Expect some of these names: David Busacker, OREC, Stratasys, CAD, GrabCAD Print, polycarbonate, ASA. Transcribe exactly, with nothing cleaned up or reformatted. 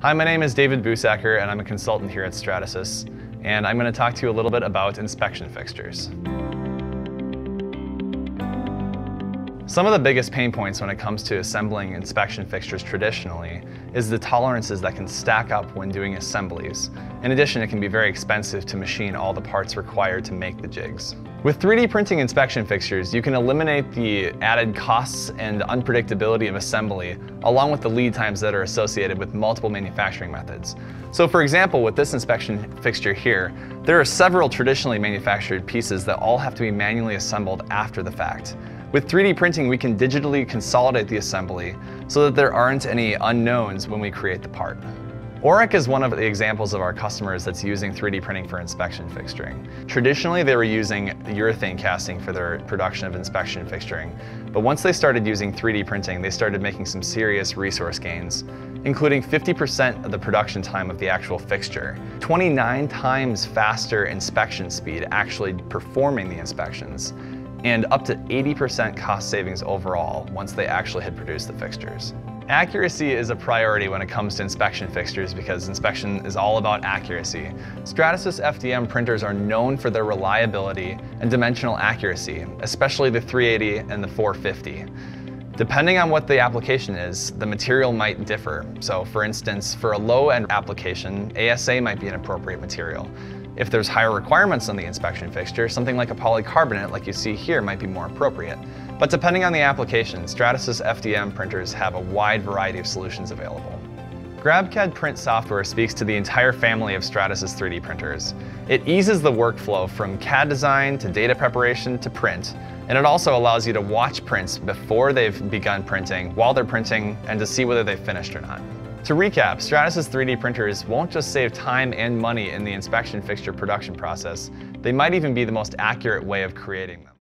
Hi, my name is David Busacker and I'm a consultant here at Stratasys, and I'm going to talk to you a little bit about inspection fixtures. Some of the biggest pain points when it comes to assembling inspection fixtures traditionally is the tolerances that can stack up when doing assemblies. In addition, it can be very expensive to machine all the parts required to make the jigs. With three D printing inspection fixtures, you can eliminate the added costs and unpredictability of assembly, along with the lead times that are associated with multiple manufacturing methods. So for example, with this inspection fixture here, there are several traditionally manufactured pieces that all have to be manually assembled after the fact. With three D printing, we can digitally consolidate the assembly so that there aren't any unknowns when we create the part. OREC is one of the examples of our customers that's using three D printing for inspection fixturing. Traditionally, they were using urethane casting for their production of inspection fixturing, but once they started using three D printing, they started making some serious resource gains, including fifty percent of the production time of the actual fixture, twenty-nine times faster inspection speed actually performing the inspections, and up to eighty percent cost savings overall once they actually had produced the fixtures. Accuracy is a priority when it comes to inspection fixtures because inspection is all about accuracy. Stratasys F D M printers are known for their reliability and dimensional accuracy, especially the three eighty and the four fifty. Depending on what the application is, the material might differ. So for instance, for a low-end application, A S A might be an appropriate material. If there's higher requirements on the inspection fixture, something like a polycarbonate like you see here might be more appropriate. But depending on the application, Stratasys F D M printers have a wide variety of solutions available. GrabCAD Print software speaks to the entire family of Stratasys three D printers. It eases the workflow from C A D design to data preparation to print, and it also allows you to watch prints before they've begun printing, while they're printing, and to see whether they've finished or not. To recap, Stratasys three D printers won't just save time and money in the inspection fixture production process, they might even be the most accurate way of creating them.